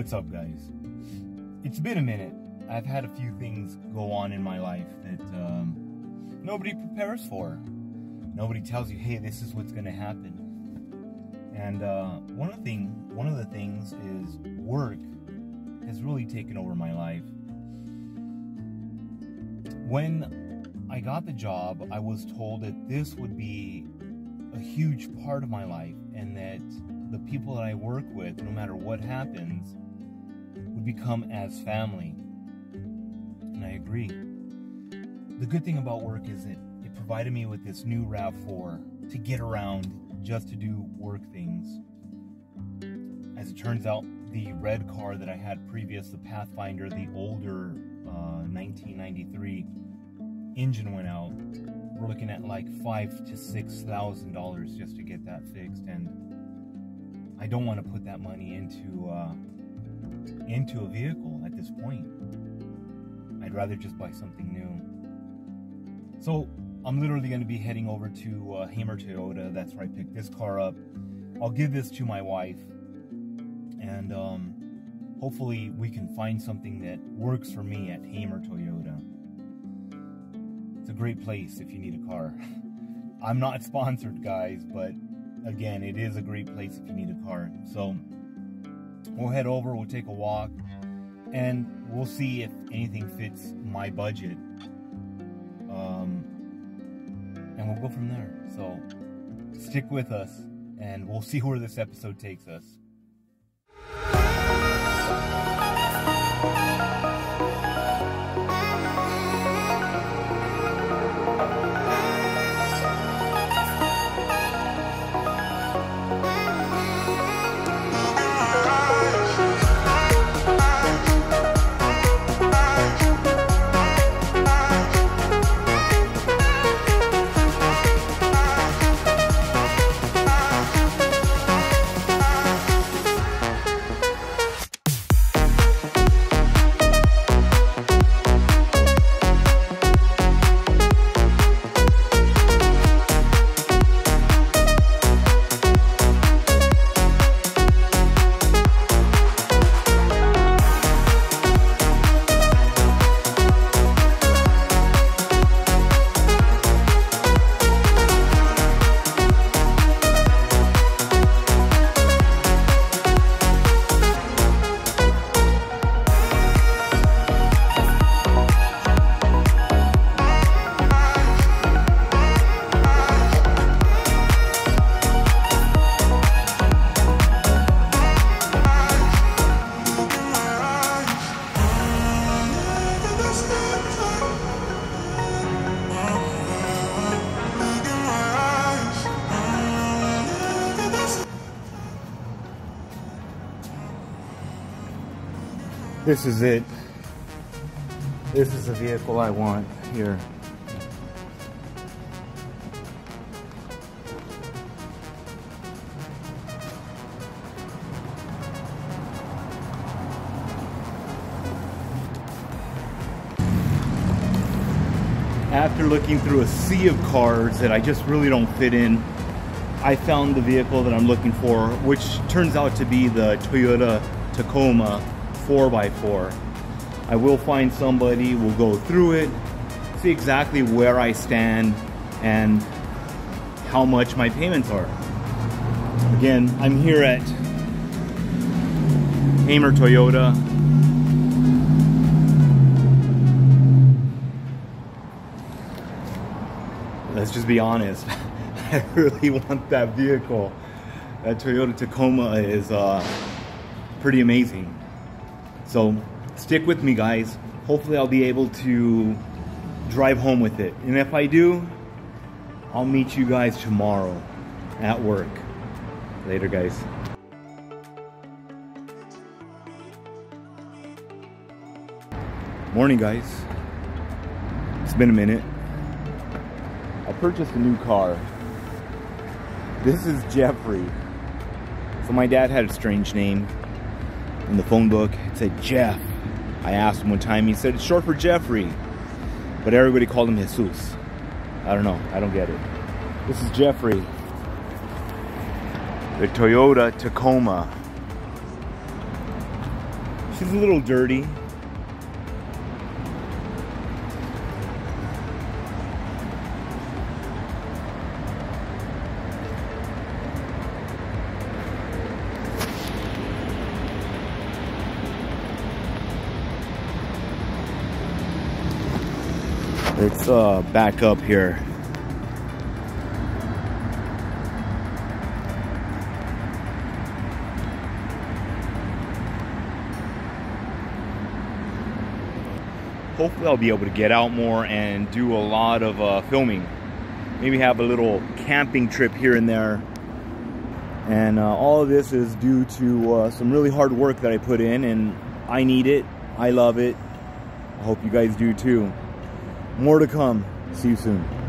What's up, guys? It's been a minute. I've had a few things go on in my life that nobody prepares for. Nobody tells you, hey, this is what's going to happen. And one of the things is work has really taken over my life. When I got the job, I was told that this would be a huge part of my life, and that the people that I work with, no matter what happens, would become as family. And I agree. The good thing about work is that it provided me with this new RAV4 to get around just to do work things. As it turns out, the red car that I had previous, the Pathfinder, the older 1993 engine went out. We're looking at like $5,000 to $6,000 just to get that fixed, and I don't want to put that money into a vehicle at this point. I'd rather just buy something new. So I'm literally going to be heading over to Hammer Toyota. That's where I picked this car up. I'll give this to my wife, and hopefully we can find something that works for me at Hammer Toyota. It's a great place if you need a car. I'm not sponsored, guys, but again, it is a great place if you need a car. So we'll head over, we'll take a walk, and we'll see if anything fits my budget. And we'll go from there. So stick with us, and we'll see where this episode takes us. This is it. This is the vehicle I want here. After looking through a sea of cars that I just really don't fit in, I found the vehicle that I'm looking for, which turns out to be the Toyota Tacoma 4x4. I will find somebody, we'll go through it, see exactly where I stand and how much my payments are. Again, I'm here at Hammer Toyota. Let's just be honest, I really want that vehicle. That Toyota Tacoma is pretty amazing. So stick with me, guys. Hopefully I'll be able to drive home with it. And if I do, I'll meet you guys tomorrow at work. Later, guys. Morning, guys. It's been a minute. I purchased a new car. This is Geoffrey. So my dad had a strange name. In the phone book, it said Jeff. I asked him one time, he said it's short for Geoffrey, but everybody called him Jesus. I don't know, I don't get it. This is Geoffrey, the Toyota Tacoma. She's a little dirty. Let's back up here. Hopefully I'll be able to get out more and do a lot of filming. Maybe have a little camping trip here and there. And all of this is due to some really hard work that I put in, and I need it. I love it. I hope you guys do too. More to come. See you soon.